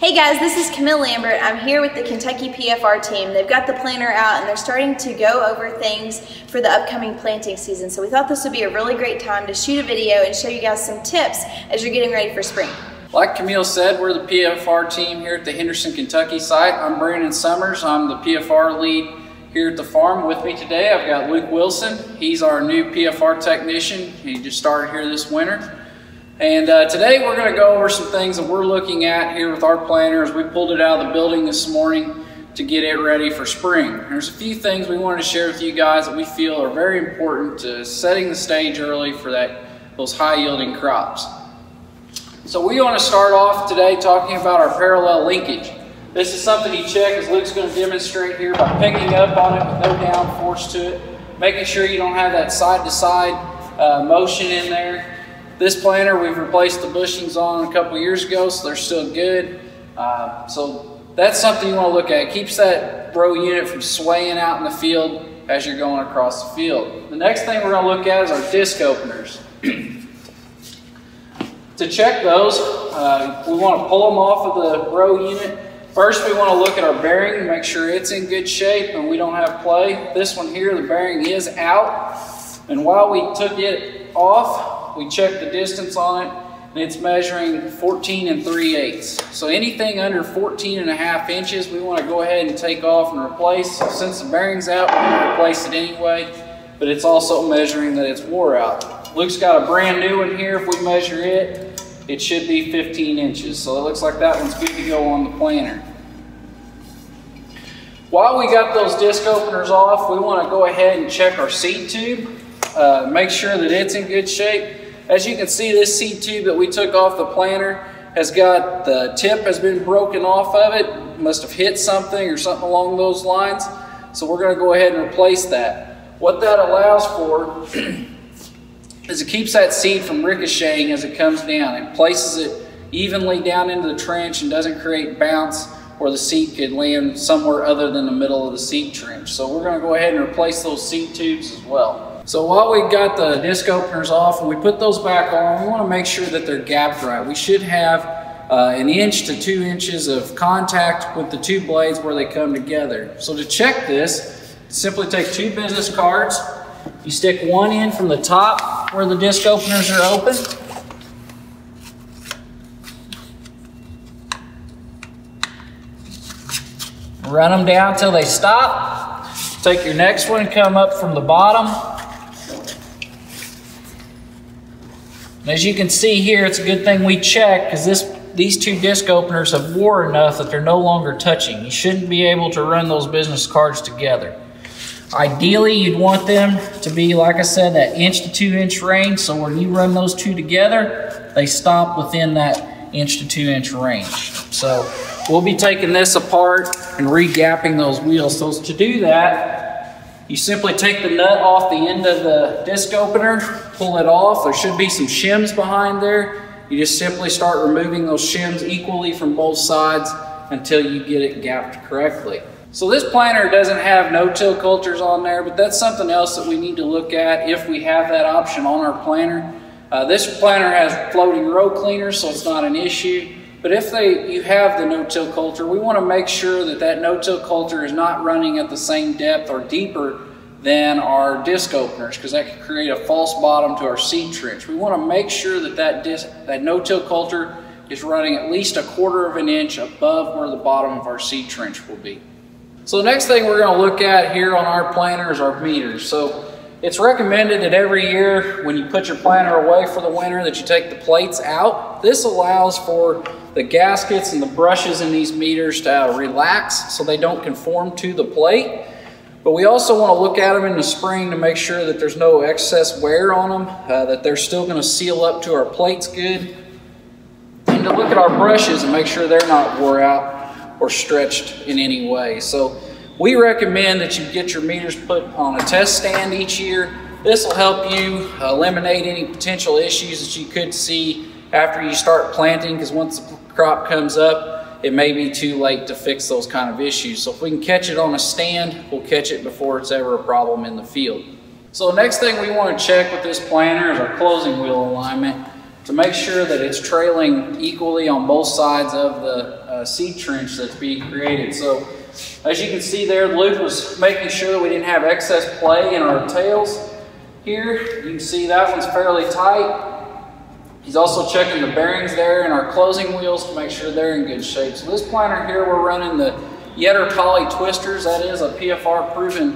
Hey guys, this is Camille Lambert. I'm here with the Kentucky PFR team. They've got the planter out and they're starting to go over things for the upcoming planting season. So we thought this would be a really great time to shoot a video and show you guys some tips as you're getting ready for spring. Like Camille said, we're the PFR team here at the Henderson, Kentucky site. I'm Brandon Somers. I'm the PFR lead here at the farm. With me today, I've got Luke Wilson. He's our new PFR technician. He just started here this winter. And today we're going to go over some things that we're looking at here with our planter as we pulled it out of the building this morning to get it ready for spring. There's a few things we wanted to share with you guys that we feel are very important to setting the stage early for those high yielding crops. So we want to start off today talking about our parallel linkage. This is something you check, as Luke's going to demonstrate here, by picking up on it with no down force to it, making sure you don't have that side to side motion in there. This planter, we've replaced the bushings on a couple years ago, so they're still good. So that's something you want to look at. It keeps that row unit from swaying out in the field as you're going across the field. The next thing we're going to look at is our disc openers. To check those, we want to pull them off of the row unit. First, we want to look at our bearing, make sure it's in good shape and we don't have play. This one here, the bearing is out. And while we took it off, we check the distance on it, and it's measuring 14 3/8. So anything under 14.5 inches, we want to go ahead and take off and replace. Since the bearing's out, we're going to replace it anyway, but it's also measuring that it's wore out. Luke's got a brand new one here. If we measure it, it should be 15 inches. So it looks like that one's good to go on the planter. While we got those disc openers off, we want to go ahead and check our seed tube. Make sure that it's in good shape. As you can see, this seed tube that we took off the planter has got, the tip has been broken off of it. Must have hit something or something along those lines. So we're going to go ahead and replace that. What that allows for is it keeps that seed from ricocheting as it comes down. It places it evenly down into the trench and doesn't create bounce where the seed could land somewhere other than the middle of the seed trench. So we're going to go ahead and replace those seed tubes as well. So while we got the disc openers off and we put those back on, we want to make sure that they're gapped right. We should have 1 to 2 inches of contact with the two blades where they come together. So to check this, simply take two business cards. You stick one in from the top where the disc openers are open. Run them down till they stop. Take your next one, come up from the bottom. As you can see here, it's a good thing we checked because these two disc openers have wore enough that they're no longer touching. You shouldn't be able to run those business cards together. Ideally, you'd want them to be, like I said, that 1 to 2 inch range. So when you run those two together, they stop within that 1 to 2 inch range. So we'll be taking this apart and re-gapping those wheels. So to do that, you simply take the nut off the end of the disc opener, pull it off. There should be some shims behind there. You just simply start removing those shims equally from both sides until you get it gapped correctly. So this planter doesn't have no-till cultures on there, but that's something else that we need to look at if we have that option on our planter. This planter has floating row cleaners, so it's not an issue. But if you have the no-till culture, we want to make sure that that no-till culture is not running at the same depth or deeper than our disc openers, because that could create a false bottom to our seed trench. We want to make sure that that no-till culture is running at least 1/4 inch above where the bottom of our seed trench will be. So the next thing we're going to look at here on our planter is our meters. So it's recommended that every year when you put your planter away for the winter that you take the plates out. This allows for the gaskets and the brushes in these meters to relax so they don't conform to the plate. But we also want to look at them in the spring to make sure that there's no excess wear on them, that they're still going to seal up to our plates good. And to look at our brushes and make sure they're not wore out or stretched in any way. So we recommend that you get your meters put on a test stand each year. This will help you eliminate any potential issues that you could see after you start planting, because once the crop comes up, it may be too late to fix those kind of issues. So if we can catch it on a stand, we'll catch it before it's ever a problem in the field. So the next thing we want to check with this planter is our closing wheel alignment. to make sure that it's trailing equally on both sides of the seed trench that's being created. So as you can see there, Luke was making sure that we didn't have excess play in our tails here. You can see that one's fairly tight. He's also checking the bearings there and our closing wheels to make sure they're in good shape. So this planter here, we're running the Yetter Polly Twisters. That is a PFR proven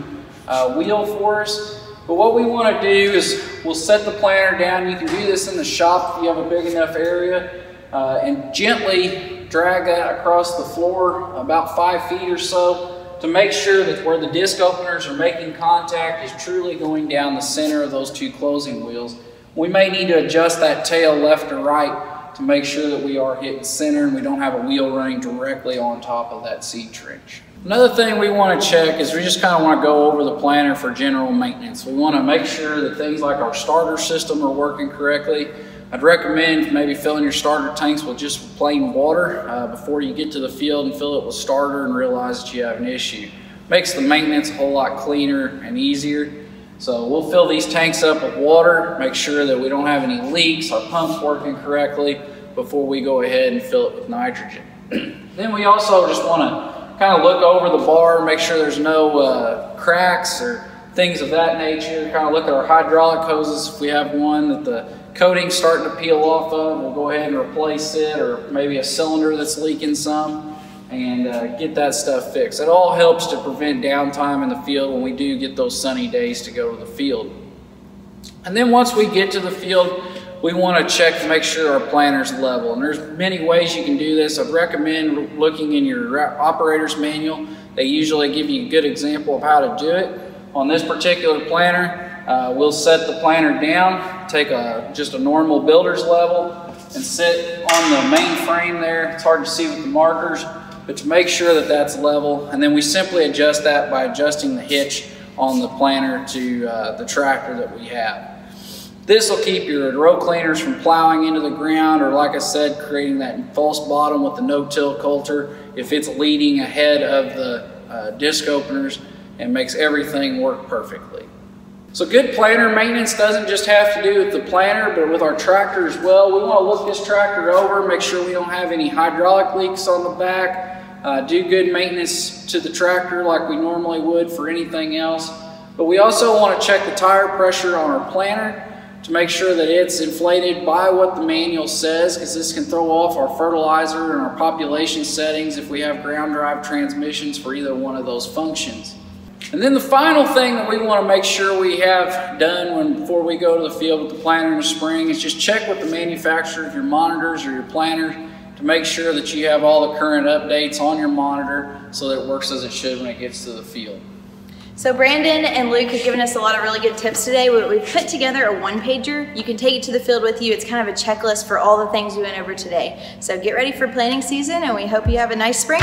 wheel for us. But what we want to do is we'll set the planter down. You can do this in the shop if you have a big enough area, and gently drag that across the floor about 5 feet or so to make sure that where the disc openers are making contact is truly going down the center of those two closing wheels. We may need to adjust that tail left and right to make sure that we are hitting center and we don't have a wheel running directly on top of that seed trench. Another thing we want to check is we just kind of want to go over the planter for general maintenance. We want to make sure that things like our starter system are working correctly. I'd recommend maybe filling your starter tanks with just plain water before you get to the field and fill it with starter and realize that you have an issue. Makes the maintenance a whole lot cleaner and easier. So we'll fill these tanks up with water, make sure that we don't have any leaks, our pump's working correctly before we go ahead and fill it with nitrogen. Then we also just want to kind of look over the bar, make sure there's no cracks or things of that nature. Kind of look at our hydraulic hoses if we have one that the coating's starting to peel off of. We'll go ahead and replace it, or maybe a cylinder that's leaking some, and get that stuff fixed. It all helps to prevent downtime in the field when we do get those sunny days to go to the field. And then once we get to the field, we want to check to make sure our planter's level. And there's many ways you can do this. I'd recommend looking in your operator's manual. They usually give you a good example of how to do it. On this particular planter, we'll set the planter down, take just a normal builder's level, and sit on the main frame there. It's hard to see with the markers, but to make sure that that's level, and then we simply adjust that by adjusting the hitch on the planter to the tractor that we have. This will keep your row cleaners from plowing into the ground, or like I said, creating that false bottom with the no-till coulter if it's leading ahead of the disc openers, and makes everything work perfectly. So good planter maintenance doesn't just have to do with the planter, but with our tractor as well. We want to look this tractor over, make sure we don't have any hydraulic leaks on the back, do good maintenance to the tractor like we normally would for anything else. But we also want to check the tire pressure on our planter to make sure that it's inflated by what the manual says, because this can throw off our fertilizer and our population settings if we have ground drive transmissions for either one of those functions. And then the final thing that we want to make sure we have done before we go to the field with the planter in the spring is just check with the manufacturer of your monitors or your planter to make sure that you have all the current updates on your monitor so that it works as it should when it gets to the field. So Brandon and Luke have given us a lot of really good tips today. We've put together a one-pager. You can take it to the field with you. It's kind of a checklist for all the things we went over today. So get ready for planting season, and we hope you have a nice spring.